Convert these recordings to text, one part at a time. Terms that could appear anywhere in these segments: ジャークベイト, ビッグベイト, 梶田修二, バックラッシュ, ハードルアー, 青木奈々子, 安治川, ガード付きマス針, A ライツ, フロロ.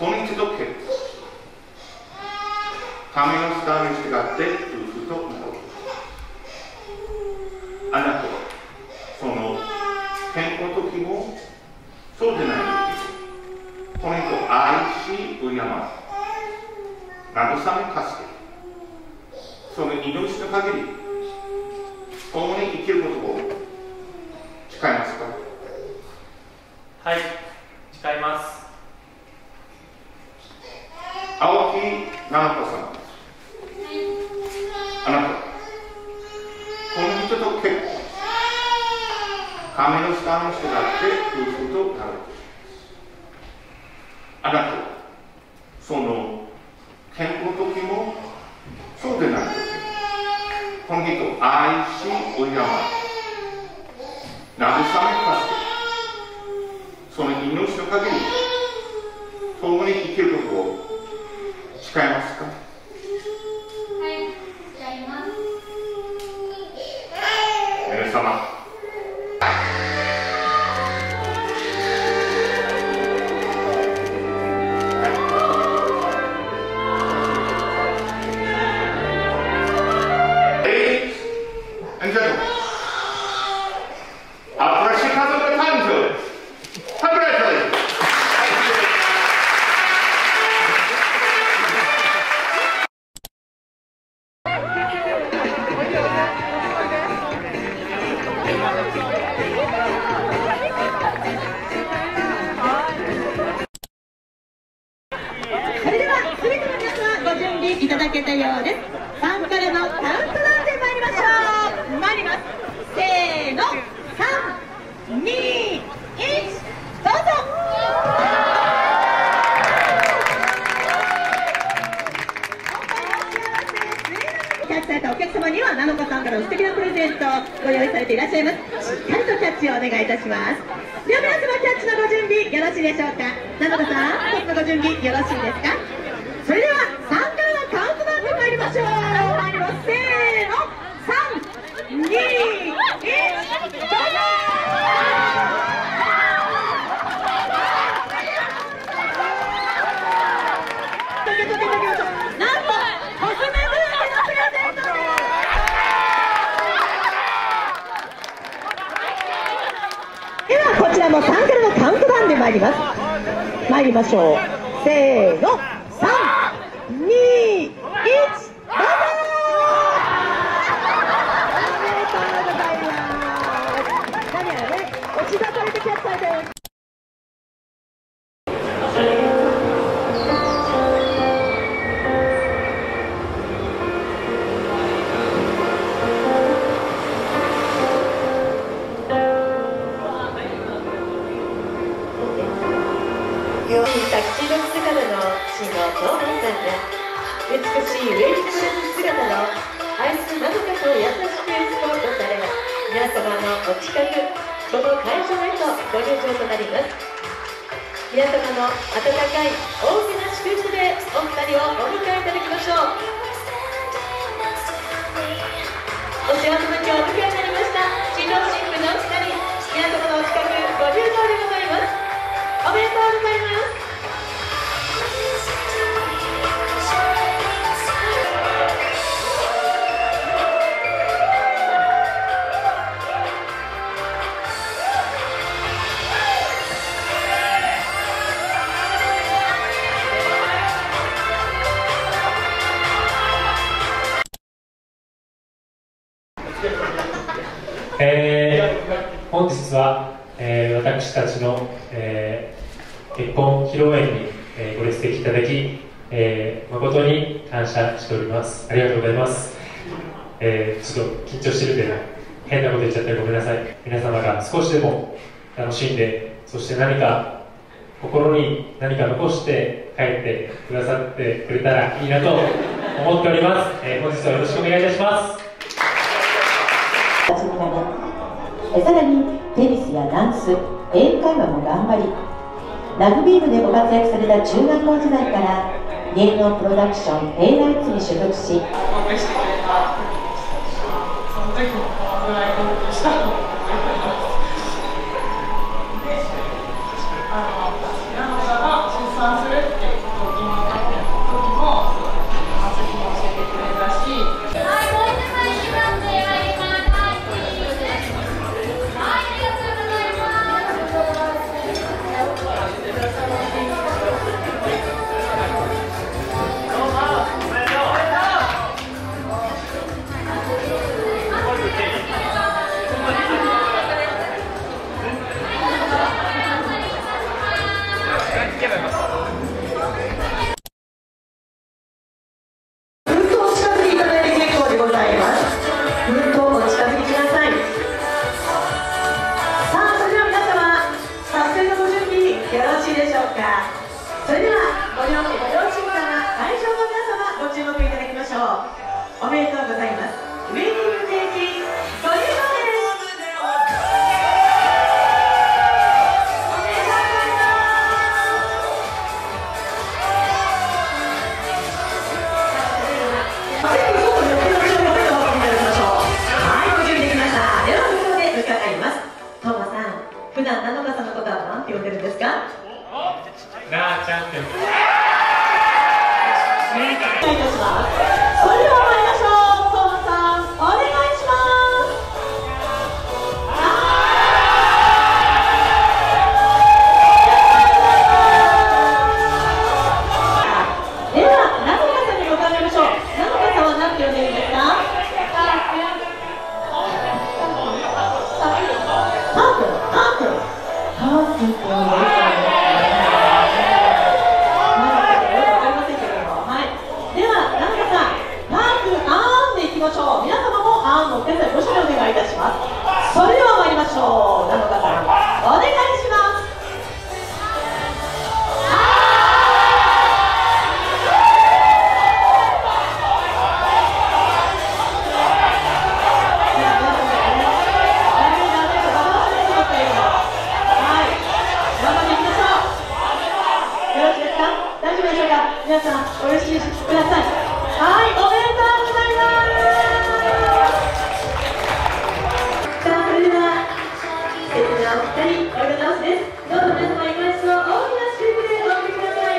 今日と結構神の伝わりに従って夫婦となろう。あなたはその健康の時もそうでない時もこの人を愛し敬い慰めかつてその命の限り共に生きることを誓いますか。はい、誓います。青木奈々子さん、あなたこの人と結婚、神の下の人だって夫婦となる。あなたはその健康の時もそうでない時この人を愛し敬い慰めかつてその命の限り共に生きることを誓いますか。はい、誓います。皆様、本日は、私たちの、結婚披露宴に、ご列席いただき、誠に感謝しております。ありがとうございます。ちょっと緊張してるけど変なこと言っちゃってごめんなさい。皆様が少しでも楽しんで、そして何か心に何か残して帰ってくださってくれたらいいなと思っております。本日はよろしくお願いいたします。さらにテニスやダンス、英会話も頑張り、ラグビー部でご活躍された中学校時代から芸能プロダクション A ライツに所属し、おめでとうございます。ウェディングケーキご入場です。おめでとうございます。はい、ご準備できました。では無料で伺います。トーマさん、普段なのかさんのことは何て呼んでるんですか？なあちゃんって呼んでる。皆さん、お許しください。はい、おめでとうございます。さあ、それでは素敵なお二人、お色直しです。どうぞ皆様、いま一度大きな祝福でお送りください。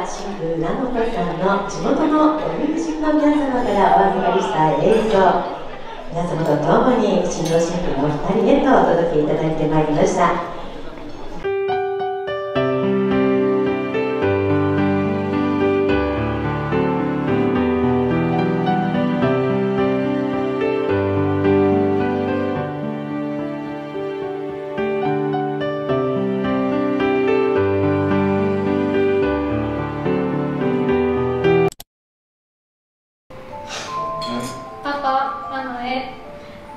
は新婦南本さんの地元の友人の皆様からお預かりした映像、皆様と共に新郎新婦のお二人へとお届けいただいてまいりました。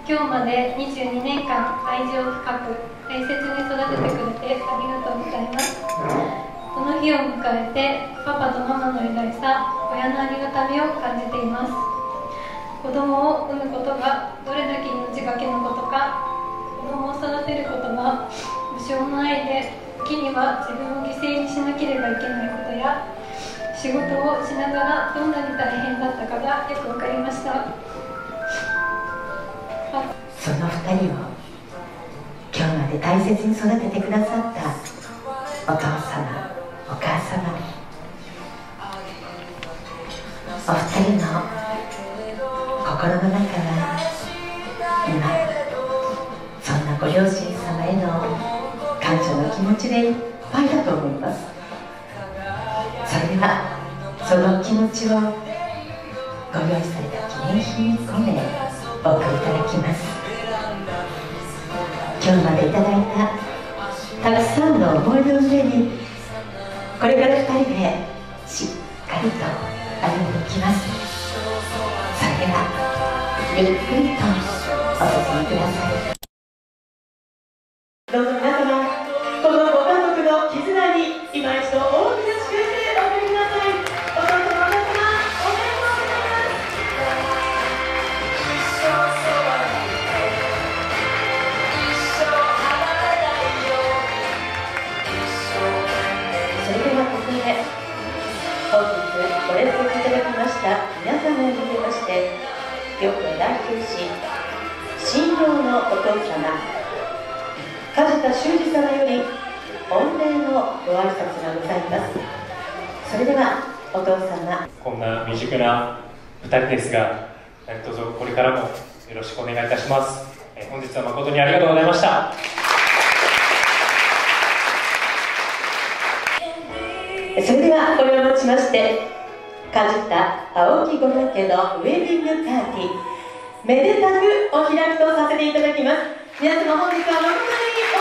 今日まで22年間愛情深く大切に育ててくれてありがとうございます。この日を迎えてパパとママの偉大さ、親のありがたみを感じています。子供を産むことがどれだけ命がけのことか、子供を育てることは無償の愛で、時には自分を犠牲にしなければいけないことや、仕事をしながらどんなに大変だったかがよく分かりました。その2人を今日まで大切に育ててくださったお父様、お母様、お二人の心の中は今そんなご両親様への感謝の気持ちでいっぱいだと思います。それではその気持ちをご用意された記念品5名お送りいただきます。今日までいただいたたくさんの思い出の上に、これから2人でしっかりと歩んでいきます。それではゆっくりとお進みください。どうぞ皆様、このご家族の絆に今一度大きな祝福をお送りください。ご列席いただきました皆様に向けまして、よく代表し、新郎のお父様、梶田修二様より御礼のご挨拶がございます。それではお父様、こんな未熟な2人ですが、どうぞこれからもよろしくお願いいたします。本日は誠にありがとうございました。それではこれをもちまして、梶田青木ご夫家のウェディングパーティー、めでたくお開きとさせていただきます。皆様、本日は誠に